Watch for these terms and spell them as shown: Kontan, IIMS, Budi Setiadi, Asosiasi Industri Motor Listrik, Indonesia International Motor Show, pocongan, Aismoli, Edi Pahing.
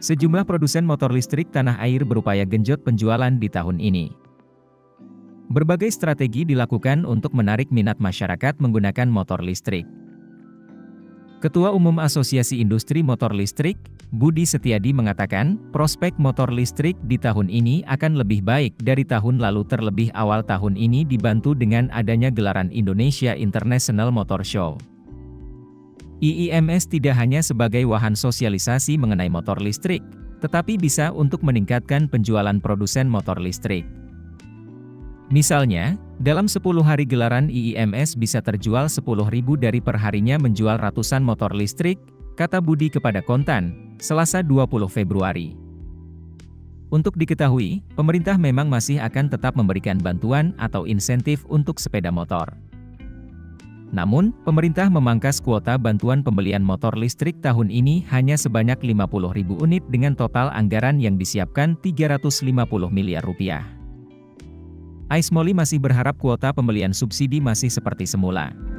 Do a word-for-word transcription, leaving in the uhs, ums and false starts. Sejumlah produsen motor listrik tanah air berupaya genjot penjualan di tahun ini. Berbagai strategi dilakukan untuk menarik minat masyarakat menggunakan motor listrik. Ketua Umum Asosiasi Industri Motor Listrik, Budi Setiadi mengatakan, prospek motor listrik di tahun ini akan lebih baik dari tahun lalu, terlebih awal tahun ini dibantu dengan adanya gelaran Indonesia International Motor Show. I I M S tidak hanya sebagai wahan sosialisasi mengenai motor listrik, tetapi bisa untuk meningkatkan penjualan produsen motor listrik. Misalnya, dalam sepuluh hari gelaran I I M S bisa terjual sepuluh ribu dari perharinya menjual ratusan motor listrik, kata Budi kepada Kontan, Selasa dua puluh Februari. Untuk diketahui, pemerintah memang masih akan tetap memberikan bantuan atau insentif untuk sepeda motor. Namun, pemerintah memangkas kuota bantuan pembelian motor listrik tahun ini hanya sebanyak lima puluh ribu unit dengan total anggaran yang disiapkan tiga ratus lima puluh miliar rupiah. Aismoli masih berharap kuota pembelian subsidi masih seperti semula.